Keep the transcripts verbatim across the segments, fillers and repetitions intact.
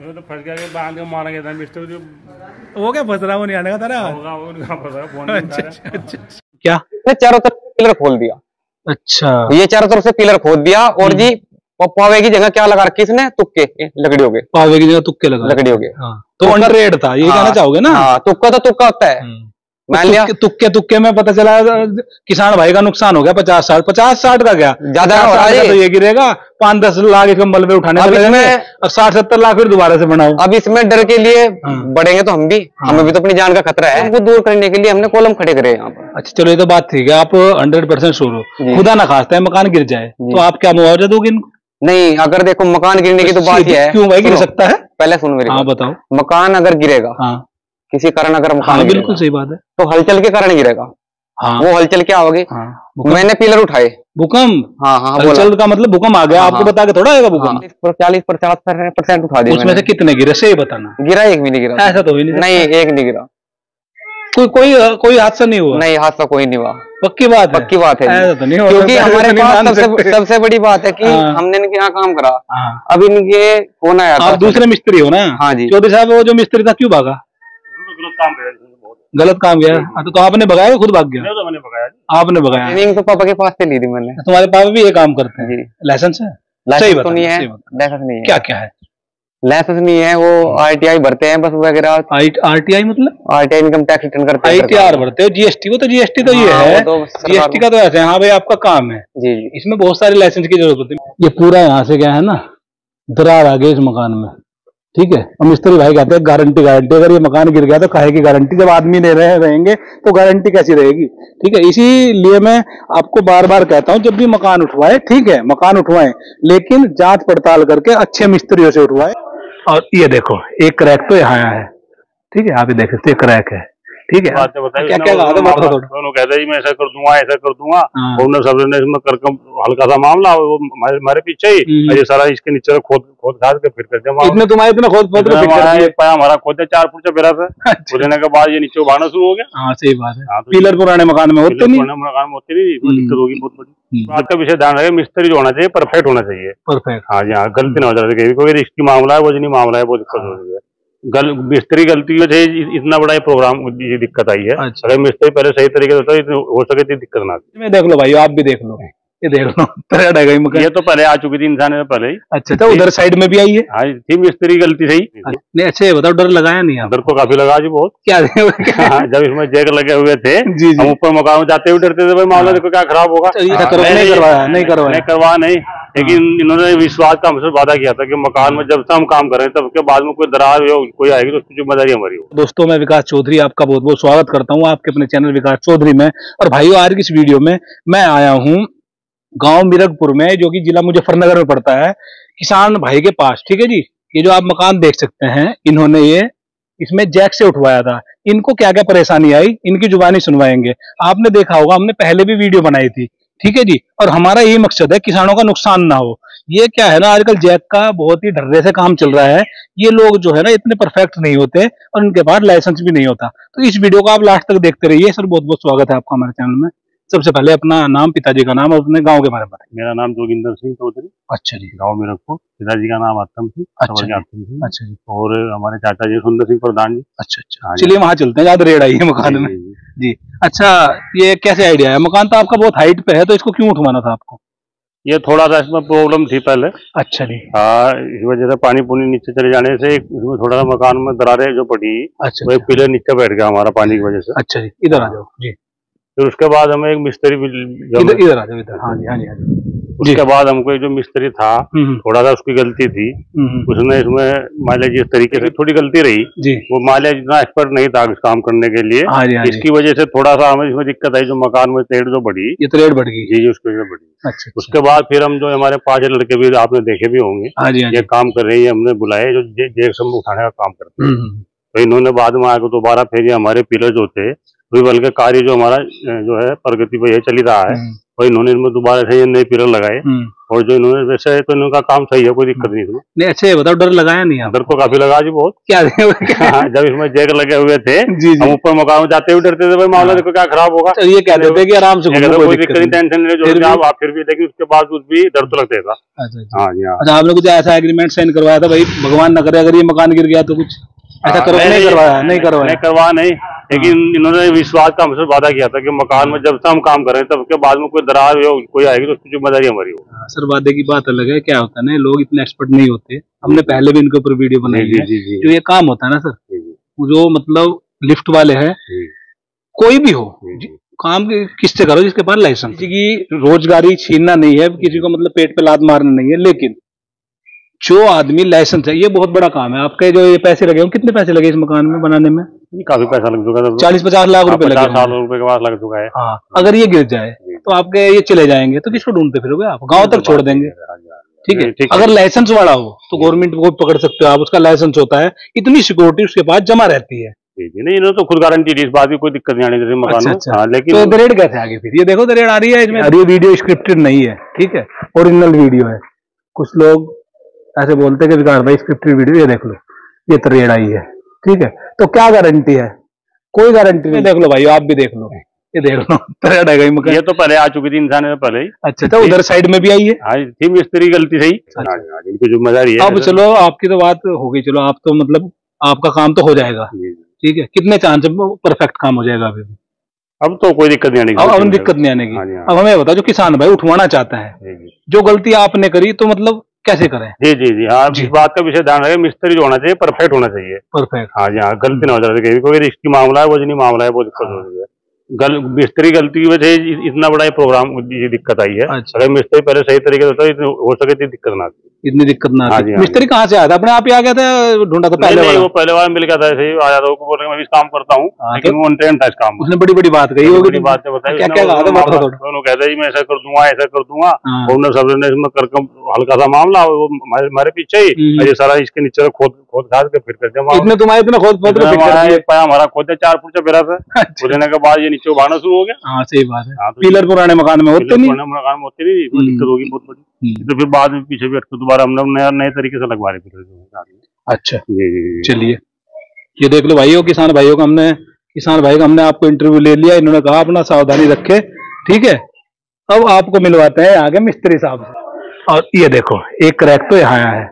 वो तो फंस गया कि बांध के मारा गया था मिस्टर जो वो क्या फंस रहा वो नहीं आने का था ना होगा वो कहां फंस रहा फोन अच्छा अच्छा क्या ये चारों तरफ पिलर खोल दिया। अच्छा ये चारों तरफ से पिलर खोद दिया और जी पावे की जगह क्या लगा रखी इसने तुक्के लकड़ियों के पावे की जगह तुक्के लगा लकड़ियों के तो अंडररेट था ये कहना चाहोगे ना। तुक्का तो तुक्का होता है मान लिया तुक्के तुक्के में पता चला किसान भाई का नुकसान हो गया पचास साठ पचास साठ का क्या ज्यादा तो ये गिरेगा पांच दस लाख इसमें मलबे उठाने अब साठ सत्तर लाख फिर दोबारा से बनाओ। अब इसमें डर के लिए बढ़ेंगे तो हम भी हाँ। हमें भी तो अपनी जान का खतरा है वो दूर करने के लिए हमने कॉलम खड़े करे यहाँ पर। अच्छा चलो ये तो बात ठीक है आप हंड्रेड परसेंट श्योर हो खुदा ना खास्ता है मकान गिर जाए तो आप क्या मुआवजा दोगे इनको? नहीं अगर देखो मकान गिरने की तो बात है क्यों भाई गिर सकता है पहले सुन मेरे बताओ मकान अगर गिरेगा किसी कारण अगर मकान हाँ, बिल्कुल सही बात है तो हलचल के कारण गिरेगा हाँ, वो हलचल क्या होगी हाँ, मैंने पिलर उठाए भूकंप हाँ, हाँ, हलचल का मतलब भूकंप आ गया हाँ, आपको बता के थोड़ा आएगा भूकंप चालीस पचास परसेंट उठा दिया उसमें से कितने गिरे सही बताना गिरा एक भी नहीं गिरा ऐसा तो नहीं एक नहीं गिरा कोई कोई कोई हादसा नहीं हुआ नहीं हादसा कोई नहीं हुआ पक्की बात पक्की बात है क्योंकि हमारे पास सबसे बड़ी बात है कि हमने इनके यहाँ काम करा अब इनके फोन आया आप दूसरे मिस्त्री हो ना हाँ जी चौधरी साहब वो जो मिस्त्री था क्यों भागा काम गलत काम गया तो, तो आपने भगाया खुद भाग गया तो मैंने भगाया आपने भगाया ट्रेनिंग तो पापा के पास से ली थी मैंने। तुम्हारे पापा भी ये काम करते हैं लाइसेंस है सही तो नहीं है लाइसेंस नहीं है क्या क्या है लाइसेंस नहीं है वो आरटीआई भरते हैं बस वगैरह आरटीआई मतलब आरटीआई इनकम टैक्स रिटर्न करते हैं आईटीआर भरते हो जीएसटी वो तो जीएसटी तो ये है जीएसटी का तो ऐसा है हाँ भाई आपका काम है जी जी इसमें बहुत सारे लाइसेंस की जरूरत होती है। ये पूरा यहाँ से क्या है ना दरार आ गई इस मकान में ठीक है और मिस्त्री भाई कहते हैं गारंटी गारंटी अगर ये मकान गिर गया तो काहे की गारंटी जब आदमी ले रहे रहेंगे तो गारंटी कैसी रहेगी ठीक है। इसीलिए मैं आपको बार बार कहता हूं जब भी मकान उठवाए ठीक है मकान उठवाएं लेकिन जांच पड़ताल करके अच्छे मिस्त्रियों से उठवाएं। और ये देखो एक क्रैक तो यहाँ आया है ठीक है आप ये देख सकते क्रैक है ठीक है क्या क्या दोनों कहते हैं मैं ऐसा कर दूंगा ऐसा कर दूंगा उन्होंने सब ने इसमें करके हल्का सा मामला वो हमारे पीछे ही ये सारा इसके नीचे खोद खोद खाद के फिर कर दिया इतने तुम्हारे इतना खोद खोद के ये पाया हमारा खोद दिया चार फुट से बेरा था खोदने के बाद ये नीचे उभारना शुरू हो गया। हाँ सही बात है पिलर पुराने मकान में होते नहीं पुराने मकान में होती नहीं दिक्कत होगी बहुत बड़ी बात का विषय ध्यान रहे मिस्त्री जो होना चाहिए परफेक्ट होना चाहिए परफेक्ट हाँ जी हाँ गलती ना हो जाती है क्योंकि इसकी मामला है वो नहीं मामला है बहुत दिक्कत हो रही है गल मिस्त्री गलती से इतना बड़ा ये प्रोग्राम ये दिक्कत आई है। अच्छा। अगर मिस्त्री पहले सही तरीके से होता हो सके तो दिक्कत ना मैं देख लो भाई आप भी देख लो ये देख लो तरह ये तो पहले आ चुकी थी इंसान है पहले ही अच्छा तो उधर साइड में भी आई है हाँ थी मिस्त्री गलती सही नहीं अच्छा ये बताओ डर लगाया नहीं डर को काफी लगा जी बहुत क्या जब इसमें जैक लगे हुए थे हम ऊपर मकान में जाते हुए डरते थे भाई मामला देखो क्या खराब होगा नहीं करवाया नहीं करवाया नहीं लेकिन इन्होंने विश्वास का हमसे वादा किया था कि मकान में जब से हम काम करें तब के बाद में कोई दरार हो कोई आएगी तो उसकी जिम्मेदारी हमारी हो। दोस्तों मैं विकास चौधरी आपका बहुत बहुत स्वागत करता हूँ आपके अपने चैनल विकास चौधरी में। और भाइयों आज की इस वीडियो में मैं आया हूँ गांव मिरगपुर में जो कि जिला मुजफ्फरनगर में पड़ता है किसान भाई के पास ठीक है जी। ये जो आप मकान देख सकते हैं इन्होंने ये इसमें जैक से उठवाया था इनको क्या क्या परेशानी आई इनकी जुबानी सुनवाएंगे। आपने देखा होगा हमने पहले भी वीडियो बनाई थी ठीक है जी। और हमारा यही मकसद है किसानों का नुकसान ना हो। ये क्या है ना आजकल जैक का बहुत ही ढर्रे से काम चल रहा है ये लोग जो है ना इतने परफेक्ट नहीं होते और उनके पास लाइसेंस भी नहीं होता। तो इस वीडियो को आप लास्ट तक देखते रहिए। सर बहुत बहुत स्वागत है आपका हमारे चैनल में। सबसे पहले अपना नाम पिताजी का नाम और अपने गांव के बारे में बताइए। मेरा नाम जोगिंदर सिंह चौधरी। अच्छा जी। गांव में रखो पिताजी का नाम आत्म सिंह। अच्छा जी। अच्छा जी। और हमारे चाचा जी सुंदर सिंह प्रधान जी। अच्छा अच्छा चलिए वहाँ चलते हैं ज्यादा रेड आई है मकान में जी। अच्छा ये कैसे आइडिया है मकान तो आपका बहुत हाइट पे है तो इसको क्यों उठवाना था आपको? ये थोड़ा सा इसमें प्रॉब्लम थी पहले। अच्छा जी। हाँ इस वजह से पानी पुनी नीचे चले जाने से इसमें थोड़ा सा मकान में दरारें जो पड़ी अच्छा एक पिलर नीचे बैठ गया हमारा पानी की वजह से। अच्छा जी इधर आ जाओ जी। फिर उसके बाद हमें एक मिस्त्री इधर इधर आ जाओ इधर हाँ जी हाँ जी हाँ जी। उसके बाद हमको एक जो मिस्त्री था थोड़ा सा उसकी गलती थी उसने इसमें मालिया जिस तरीके से थोड़ी गलती रही जी। वो मालिया जितना एक्सपर्ट नहीं था इस काम करने के लिए हाँ जी, हाँ जी। इसकी वजह से थोड़ा सा हमें इसमें दिक्कत आई जो मकान में रेट जो बढ़ी ये रेट बढ़ गई जी जी उसकी वजह बढ़ी। उसके बाद फिर हम जो हमारे पांच लड़के भी आपने देखे भी होंगे ये काम कर रहे हैं हमने बुलाए जो जेक उठाने का काम करते हैं तो इन्होंने बाद में आकर दोबारा फिर हमारे पिलर जो थे भूबल का कार्य जो हमारा जो है प्रगति पर यह चली रहा है, और इन्होंने इनमें दोबारा से नए पिलर लगाए और जो इन्होंने वैसे है तो इनका काम सही है, कोई दिक्कत नहीं इसमें। नहीं अच्छा बताओ, डर लगाया नहीं? डर तो काफी लगा जी, बहुत। क्या, क्या? जब इसमें जैक लगे हुए थे जी जी। हम ऊपर मकान में जाते हुए डरते थे भाई मामला देखो क्या खराब होगा, ये कहते थे कि आराम से कोई दिक्कत नहीं, टेंशन नहीं जो आप फिर भी, लेकिन उसके बावजूद भी डर तो लगता था। हाँ जी हाँ। अच्छा आपने कुछ ऐसा एग्रीमेंट साइन करवाया था भाई भगवान न करे अगर ये मकान गिर गया तो कुछ ऐसा करवाया? नहीं करवाया नहीं, लेकिन इन्होंने विश्वास का हमसे वादा किया था कि मकान में जब तक हम काम करें तब के बाद में कोई दरार हो कोई आएगी तो उसकी जिम्मेदारी हमारी हो। सर वादे की बात अलग है, क्या होता है ना लोग इतने एक्सपर्ट नहीं होते, हमने पहले भी इनके ऊपर वीडियो बनाई है। जो ये काम होता है ना सर, जो मतलब लिफ्ट वाले है कोई भी हो, काम किससे करो जिसके पास लाइसेंस। किसी की रोजगारी छीनना नहीं है, किसी को मतलब पेट पे लात मारना नहीं है, लेकिन जो आदमी लाइसेंस है ये बहुत बड़ा काम है। आपके जो ये पैसे लगे हो, कितने पैसे लगे इस मकान में बनाने में? काफी पैसा लग चुका है, चालीस पचास लाख रुपए लगे, साठ रुपए के पास लग चुका है। हाँ, अगर ये गिर जाए तो आपके ये चले जाएंगे तो किसको ढूंढते फिरोगे आप? गांव तक छोड़ देंगे। ठीक है, अगर लाइसेंस वाला हो तो गवर्नमेंट को पकड़ सकते हो आप, उसका लाइसेंस होता है, इतनी सिक्योरिटी उसके पास जमा रहती है। नहीं इन्होंने तो खुद गारंटी दी, इस बात की कोई दिक्कत नहीं आने देते मकान में। अच्छा, हाँ, लेकिन तो दरेड़ कैसे आगे फिर? ये देखो दरेड़ आ रही है इसमें। ये वीडियो स्क्रिप्टेड नहीं है, ठीक है, ओरिजिनल वीडियो है। कुछ लोग ऐसे बोलते हैं कि विकास भाई स्क्रिप्टेड वीडियो, ये देख लो ये तरेड़ आई है, ठीक है, तो क्या गारंटी है? कोई गारंटी नहीं। देख लो भाई आप भी देख लो, ये देख लो तरेड़ आ गई मकान। ये तो पहले आ चुकी थी इंसान है पहले ही। अच्छा तो उधर साइड में भी आई है। हाँ थी मिस्त्री गलती सही, इनको जिम्मेदारी है। अब चलो आपकी तो बात हो गई, चलो आप तो मतलब आपका काम तो हो जाएगा, ठीक है, कितने चांस परफेक्ट काम हो जाएगा अभी? अब तो कोई दिक्कत नहीं आने की, अब दिक्कत नहीं आने की। अब हमें बताओ जो किसान भाई उठवाना चाहता है, जो गलती आपने करी तो मतलब कैसे करें? जी जी जी हाँ, इस बात का विषय ध्यान रखें, मिस्त्री जो होना चाहिए परफेक्ट होना चाहिए। परफेक्ट, हाँ जी हाँ, गलती ना हो जाती है क्योंकि रिस्क की मामला है, वजनी मामला है, बहुत दिक्कत हो रही है। गल मिस्त्री गलती की वजह से इतना बड़ा ये प्रोग्राम ये दिक्कत आई है। अच्छा। अगर मिस्त्री पहले सही तरीके से होता है हो सके तो दिक्कत ना आती, इतनी दिक्कत ना आती। मिस्त्री कहाँ से आया था? अपने आप ही आ गया था, ढूंढा था? पहले नहीं, वो पहले बार मिल गया था, सही आया था, बोल रहे मैं इस काम करता हूँ, लेकिन वो अनट्रेंड था इस काम। उसने बड़ी बड़ी बात कही, बड़ी बात बताई, दोनों कहते मैं ऐसा कर दूंगा ऐसा कर दूंगा, और सब ने इसमें करके हल्का सा मामला वो हमारे पीछे ही ये सारा इसके नीचे खोद खोद खाद के फिर करके तुम्हारे इतना खोद खोद हमारा खोद चार फुट से फिरा था, खोदने के बाद ये नीचे उभारना शुरू हो गया। हाँ सही बात है, पिलर पुराने मकान में होते नहीं, मकान में होते नहीं, दिक्कत होगी बहुत बड़ी। तो फिर बाद में पीछे बैठ के दोबारा हम नया नए तरीके से लगवा रहे थे। अच्छा चलिए, ये देख लो भाइयों, किसान भाइयों का हमने किसान भाई का हमने आपको इंटरव्यू ले लिया। इन्होंने कहा अपना सावधानी रखे, ठीक है। अब आपको मिलवाते हैं आगे मिस्त्री साहब से। और ये देखो एक क्रैक तो यहाँ है,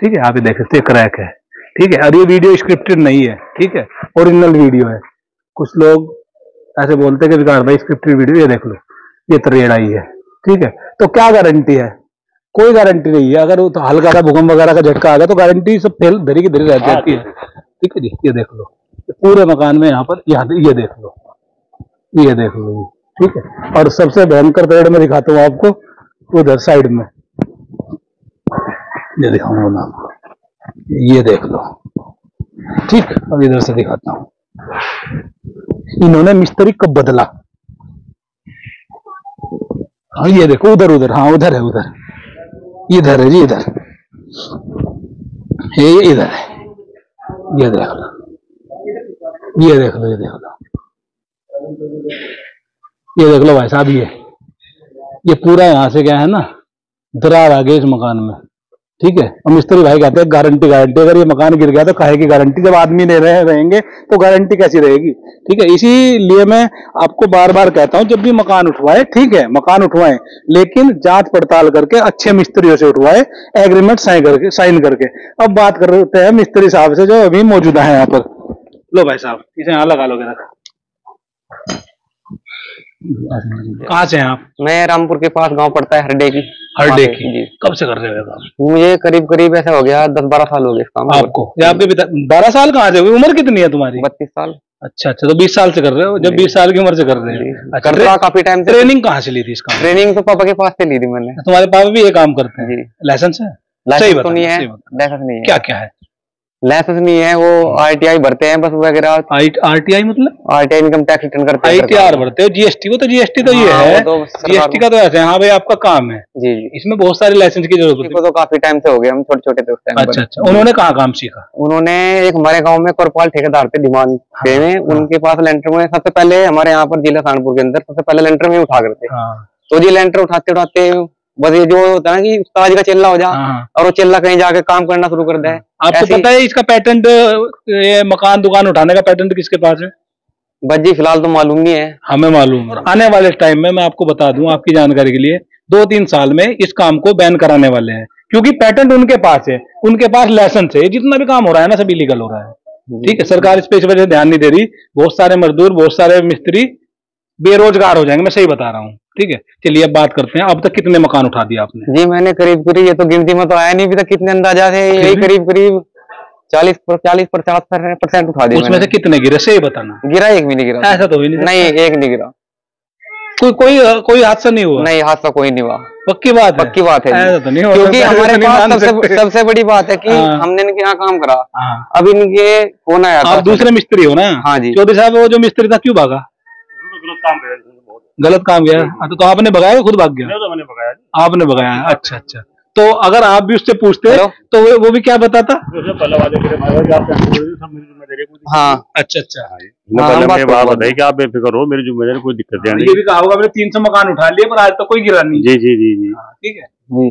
ठीक है, आप ये देख सकते क्रैक है, ठीक है। और ये वीडियो स्क्रिप्टेड नहीं है, ठीक है, ओरिजिनल वीडियो है। कुछ लोग ऐसे बोलते हैं कि विकास भाई स्क्रिप्टेड वीडियो, ये देख लो ये तरेड़ आई है, ठीक है, तो क्या गारंटी है? कोई गारंटी नहीं है। अगर तो हल्का सा भूकंप वगैरह का झटका आ गया तो गारंटी सब फेल धरी की धरी रह जाती है, ठीक है जी। ये देख लो पूरे मकान में यहाँ पर, यहाँ ये देख लो ये देख लो ठीक है। और सबसे भयंकर तरेड़ में दिखाता हूँ आपको, उधर साइड में ये दिखाऊंगा मैं आपको, ये देख लो ठीक। अब इधर से दिखाता हूँ, इन्होंने मिस्त्री कब बदला। हाँ ये देखो उधर उधर, हाँ उधर है, उधर इधर है जी, इधर ये इधर है, ये देख लो ये देख लो ये देख लो ये देख लो भाई साहब, ये ये पूरा यहाँ से क्या है ना दरार आ गई इस मकान में, ठीक है। और मिस्त्री भाई कहते हैं गारंटी गारंटी, अगर ये मकान गिर गया तो काहे की गारंटी, जब आदमी नहीं रहे रहेंगे तो गारंटी कैसी रहेगी, ठीक है। इसीलिए मैं आपको बार बार कहता हूं जब भी मकान उठवाए, ठीक है, मकान उठवाएं, लेकिन जांच पड़ताल करके अच्छे मिस्त्रियों से उठवाए, एग्रीमेंट साइन करके साइन करके अब बात करते हैं मिस्त्री साहब से जो अभी मौजूद है यहाँ पर। लो भाई साहब इसे यहाँ लगा लो। कहाँ से हैं आप? मैं रामपुर के पास गांव पड़ता है हरडे की। हरडे की जी। कब से कर रहे हो काम? मुझे करीब करीब ऐसा हो गया दस बारह साल हो गए इस काम में। आपको आपके पिता बारह साल कहाँ से? उम्र कितनी है तुम्हारी? बत्तीस साल। अच्छा अच्छा, तो बीस साल से कर रहे हो? जब बीस साल की उम्र से कर रहे हो। अच्छा, काफी टाइम से। ट्रेनिंग कहाँ से ली थी इसका? ट्रेनिंग तो पापा के पास से ली थी मैंने। तुम्हारे पापा भी ये काम करते हैं? लाइसेंस है? लाइसेंस नहीं है, क्या क्या है? लाइसेंस नहीं है, वो आरटीआई भरते हैं बस वगैरह। आरटीआई मतलब आरटीआई इनकम टैक्स रिटर्न करते हैं, आईटीआर भरते हो, जीएसटी। वो तो जीएसटी तो ये है, जीएसटी का तो ऐसे हाँ भाई आपका काम है जी जी, इसमें बहुत सारे लाइसेंस की जरूरत होती है। तो काफी टाइम से हो गया, हम छोटे छोटे थे उस टाइम। अच्छा अच्छा, उन्होंने कहाँ काम सीखा? उन्होंने एक हमारे गाँव में कोरपाल ठेकेदार थे धीमान पे में, उनके पास लेंटर में सबसे पहले हमारे यहाँ पर जिला सहारनपुर के अंदर सबसे पहले लेंटर में उठा करते। तो जी लेंटर उठाते उठाते बस ये जो होता है ना कि उस्ताद का चिल्ला हो जा और वो चिल्ला कहीं जाके काम करना शुरू कर दे। आपको पता है इसका पेटेंट, ये मकान दुकान उठाने का पेटेंट किसके पास है? बस जी फिलहाल तो मालूम नहीं है, हमें मालूम। और आने वाले टाइम में मैं आपको बता दूं, आपकी जानकारी के लिए, दो तीन साल में इस काम को बैन कराने वाले हैं, क्योंकि पेटेंट उनके पास है, उनके पास लाइसेंस है, जितना भी काम हो रहा है ना सब इलीगल हो रहा है। ठीक है, सरकार इस पे इस वजह से ध्यान नहीं दे रही, बहुत सारे मजदूर बहुत सारे मिस्त्री बेरोजगार हो जाएंगे, मैं सही बता रहा हूँ। ठीक है, चलिए अब बात करते हैं, अब तक कितने मकान उठा दिया आपने? जी मैंने करीब करीब, ये तो गिनती में तो आया नहीं अभी तक, कितने अंदाजा से यही करीब करीब चालीस चालीस पचास परसेंट उठा दिया। उसमें से कितने गिरे सही बताना? गिरा एक भी नहीं गिरा। ऐसा तो नहीं, नहीं एक नहीं गिरा। कोई कोई कोई हादसा नहीं हुआ? नहीं हादसा कोई नहीं हुआ, पक्की बात पक्की बात है, क्योंकि हमारे पास सबसे बड़ी बात है कि हमने इनके यहाँ काम करा। अब इनके फोन आया, आप दूसरे मिस्त्री हो ना? हाँ जी। चौधरी साहब वो जो मिस्त्री था क्यों भागा? गलत काम गया तो, तो आपने भगाया, खुद भाग गया? तो मैंने भगाया। आपने भगाया, अच्छा अच्छा। तो अगर आप भी उससे पूछते तो वो, वो भी क्या बताता? हाँ अच्छा अच्छा, आप बेफिक्र हो, मेरी जिम्मेदारी कोई दिक्कत नहीं। ये भी कहा होगा मैंने तीन सौ मकान उठा लिए पर आज तक कोई गिरा नहीं। जी जी जी जी ठीक है,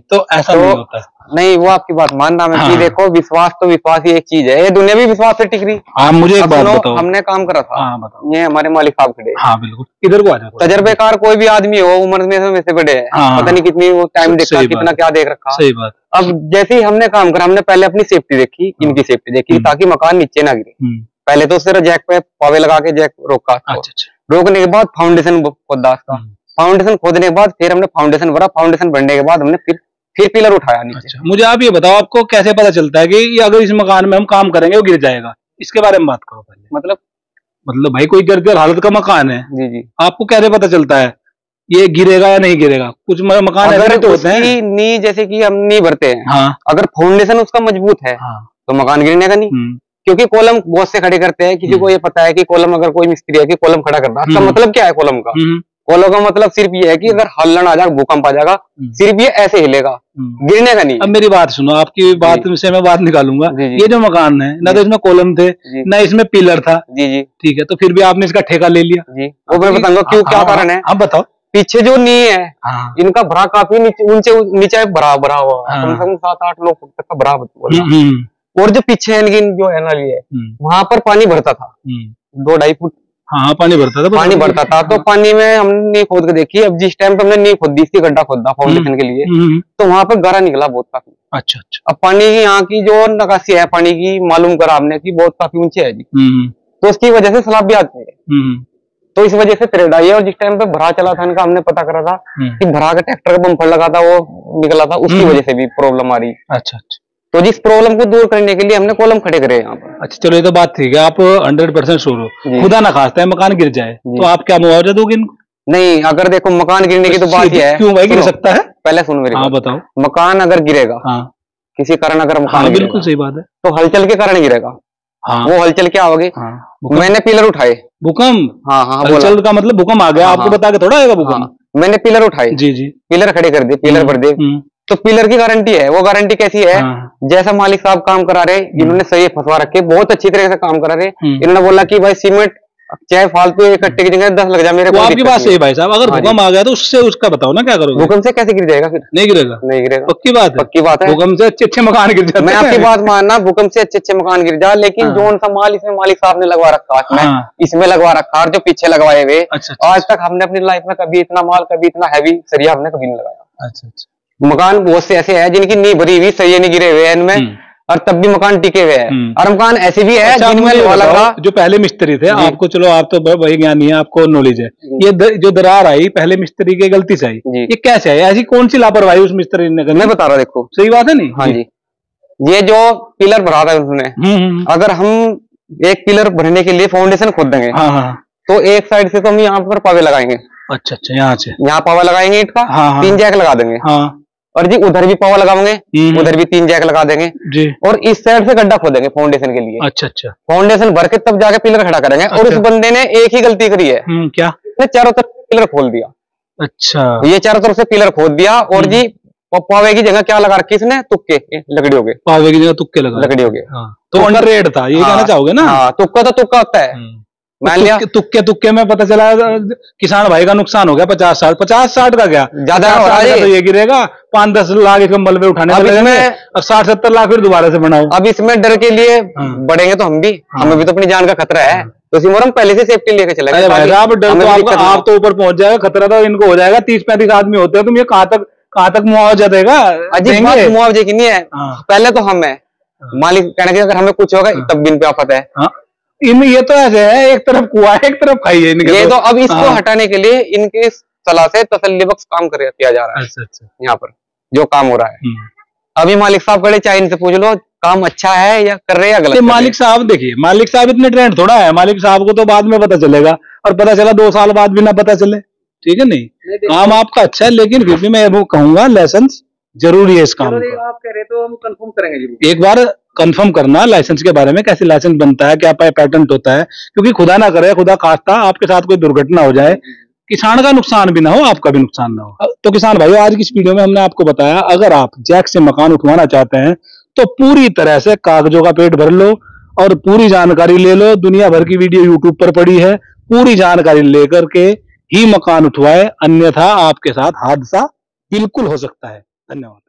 तो ऐसा नहीं होता। नहीं वो आपकी बात मानना मैं कि देखो विश्वास तो विश्वास ही एक चीज है, ये दुनिया भी विश्वास से टिक रही। आप मुझे एक बात बताओ, हमने काम करा था। हाँ बताओ, ये हमारे मालिक साहब खड़े। हाँ बिल्कुल, इधर को आ जाओ। तजर्बेकार कोई भी आदमी हो, उम्र में से से बड़े है। हाँ, पता नहीं कितनी वो टाइम देखा, कितना क्या देख रखा। सही बात। अब जैसे ही हमने काम करा, हमने पहले अपनी सेफ्टी देखी, इनकी सेफ्टी देखी, ताकि मकान नीचे ना गिरे। पहले तो सिर्फ जैक पे पावे लगा के जैक रोका, रोकने के बाद फाउंडेशन खोदा, फाउंडेशन खोदने के बाद फिर हमने फाउंडेशन भरा, फाउंडेशन भरने के बाद हमने फिर फिर पिलर उठाया नीचे। अच्छा, मुझे आप ये बताओ, आपको कैसे पता चलता है कि अगर इस मकान में हम काम करेंगे वो गिर जाएगा? इसके बारे में बात करो पहले। मतलब मतलब भाई कोई जर्जर हालत का मकान है। जी जी। आपको कैसे पता चलता है ये गिरेगा या नहीं गिरेगा? कुछ मकान अगर तो होते हैं नी, जैसे कि हम नी भरते हैं। हाँ। अगर फाउंडेशन उसका मजबूत है हाँ। तो मकान गिरने का नहीं, क्योंकि कॉलम बहुत से खड़े करते हैं। किसी को ये पता है कि कॉलम, अगर कोई मिस्त्री है कि कॉलम खड़ा करना, इसका मतलब क्या है कॉलम का? कॉलम का मतलब सिर्फ ये है कि अगर हल्लन आ जाएगा, भूकंप आ जाएगा, सिर्फ ये ऐसे हिलेगा, गिरने का नहीं। अब मेरी बात सुनो, आपकी बात से मैं बात निकालूंगा। जी जी। ये जो मकान है ना, तो इसमें कॉलम थे ना, इसमें पिलर था। जी जी ठीक है, तो फिर भी आपने इसका ठेका ले लिया। जी वो मैं बताऊंगा क्यों, क्या कारण है आप बताओ। पीछे जो नी है इनका भरा काफी नीचे नीचे भरा भरा हुआ, कम से कम सात आठ लोग तक का भरा हुआ। और जो पीछे है जो है ना, लिए वहां पर पानी भरता था, दो ढाई फुट। हाँ पानी भरता था, पानी भरता था। तो पानी में हमने नींव खोद के देखी। अब जिस टाइम पे हमने नींव खोद दी, इसी गड्ढा खोदा फाउंडेशन के लिए, तो वहाँ पर गरा निकला बहुत काफी। अच्छा अच्छा। अब पानी की यहाँ की जो निकासी है पानी की, मालूम करा हमने कि बहुत काफी ऊंची है जी, तो उसकी वजह से सैलाब भी आते हैं, तो इस वजह से त्रेड आई है। और जिस टाइम पे भरा चला था इनका, हमने पता करा था कि भरा का ट्रैक्टर का बम्पर लगा था, वो निकला था, उसकी वजह से भी प्रॉब्लम आ रही। अच्छा अच्छा, तो जिस प्रॉब्लम को दूर करने के लिए हमने कॉलम खड़े करे यहाँ पर। अच्छा चलो ये तो बात ठीक है, आप सौ परसेंट श्योर हो। खुदा ना खास्ता है मकान गिर जाए तो आप क्या मुआवजा दोगे इनको? नहीं, अगर देखो मकान गिरने की तो बात है, क्यों भाई गिर सकता है, पहले सुन मेरे। हाँ बताओ। मकान अगर गिरेगा किसी कारण, अगर मकान, बिल्कुल सही बात है, तो हलचल के कारण गिरेगा। वो हलचल क्या होगी? मैंने पिलर उठाए, भूकंप। हाँ हाँ, हलचल का मतलब भूकंप आ गया, आपको बता के थोड़ा आएगा भूकंप। मैंने पिलर उठाए, जी जी, पिलर खड़े कर दे, पिलर भर दे, तो पिलर की गारंटी है। वो गारंटी कैसी है? हाँ। जैसा मालिक साहब काम करा रहे, इन्होंने सही फंसवा रखे, बहुत अच्छी तरीके से काम करा रहे। इन्होंने बोला कि भाई सीमेंट चाहे फालतू इकट्ठे की जगह दस लग जाए, मेरे को आपकी बात सही भाई साहब। अगर भूकंप आ गया तो उससे उसका बताओ ना, क्या करोगे? भूकंप से कैसे गिर जाएगा? फिर नहीं गिरेगा, नहीं गिरेगा, पक्की बात है, पक्की बात है। भूकंप से अच्छे अच्छे मकान गिर जाए, मैं आपकी बात मानना, भूकंप से अच्छे अच्छे मकान गिर जाए। लेकिन जो उनका माल इसमें मालिक साहब ने लगवा रखा, इसमें लगवा रखा, जो पीछे लगवाए हुए, आज तक हमने अपनी लाइफ में कभी इतना माल, कभी इतना हैवी सरिया हमने कभी नहीं लगाया। अच्छा अच्छा। मकान बहुत से ऐसे हैं जिनकी नींव भरी हुई, सरिये नहीं गिरे हुए हैं इनमें, और तब भी मकान टिके हुए हैं। और मकान ऐसे भी है जिनमें जो पहले मिस्त्री थे, आपको, चलो आप तो वही ज्ञानी है, आपको नॉलेज है, ये दर, जो दरार आई पहले मिस्त्री की गलती से आई, ये कैसे है? ऐसी कौन सी लापरवाही उस मिस्त्री ने करनी? मैं बता रहा, देखो सही बात है। नहीं हाँ जी, ये जो पिलर भरा था उसने, अगर हम एक पिलर भरने के लिए फाउंडेशन खोद देंगे तो एक साइड से तो हम यहाँ पर पावे लगाएंगे। अच्छा अच्छा, यहाँ से यहाँ पावा लगाएंगे, इट का तीन जैक लगा देंगे, और जी उधर भी पावा लगाओगे, उधर भी तीन जैक लगा देंगे जी, और इस साइड से गड्ढा खोदेंगे फाउंडेशन के लिए। अच्छा अच्छा। फाउंडेशन भर के तब जाके पिलर खड़ा करेंगे। अच्छा। और उस बंदे ने एक ही गलती करी है, क्या? उसने चारों तरफ पिलर खोल दिया। अच्छा। ये चारों तरफ से पिलर खोद दिया और जी पावे की जगह क्या लगा रखी इसने, तुक्के लकड़ी हो गए। पावे की जगह तुक्के लगा लकड़ी हो गए तो अंडररेट था, ये कहना चाहोगे ना? तुक्का तो तुक्का होता है। तुक्के, तुक्के तुक्के में पता चला किसान भाई का नुकसान हो गया पचास साठ पचास साठ का गया ज्यादा तो ये गिरेगा पांच दस लाख कंबल में उठाने अब इसमें अब साठ सत्तर लाख फिर दोबारा से बनाओ। अब इसमें डर के लिए बढ़ेंगे तो हम भी हमें भी तो अपनी जान का खतरा है, तो इसी मोरम पहले से सेफ्टी लेके चले। आप डर तो आप तो ऊपर पहुंच जाएगा, खतरा तो इनको हो जाएगा। तीस पैंतीस आदमी होते हैं, तुम ये कहाँ तक कहाँ तक मुआवजा देगा? अजीब बात मुआवजे की नहीं है, पहले तो हम है मालिक कहने के अगर हमें कुछ होगा तब भी इन पे आफत है। इन ये तो ऐसे है, एक तरफ कुआ एक तरफ खाई है इनके ये तो। अब इसको हटाने के लिए इनके सलाह से तसल्ली बख्श काम कर किया जा रहा है। अच्छा अच्छा। यहाँ पर जो काम हो रहा है अभी मालिक साहब खड़े, चाहे इनसे पूछ लो काम अच्छा है या कर रहे हैं गलत। मालिक साहब देखिए, मालिक साहब इतने ट्रेंड थोड़ा है, मालिक साहब को तो बाद में पता चलेगा और पता चला दो साल बाद भी ना पता चले। ठीक है, नहीं काम आपका अच्छा है, लेकिन फिर भी मैं वो कहूंगा लाइसेंस जरूरी है इस काम का। आप कह रहे तो हम कंफर्म करेंगे, एक बार कंफर्म करना लाइसेंस के बारे में, कैसे लाइसेंस बनता है, क्या पैटर्न होता है, क्योंकि खुदा ना करे खुदा खास्ता आपके साथ कोई दुर्घटना हो जाए, किसान का नुकसान भी ना हो आपका भी नुकसान ना हो। तो किसान भाइयों, आज की इस वीडियो में हमने आपको बताया अगर आप जैक से मकान उठवाना चाहते हैं तो पूरी तरह से कागजों का पेट भर लो और पूरी जानकारी ले लो। दुनिया भर की वीडियो यूट्यूब पर पड़ी है, पूरी जानकारी लेकर के ही मकान उठवाए, अन्यथा आपके साथ हादसा बिल्कुल हो सकता है। धन्यवाद।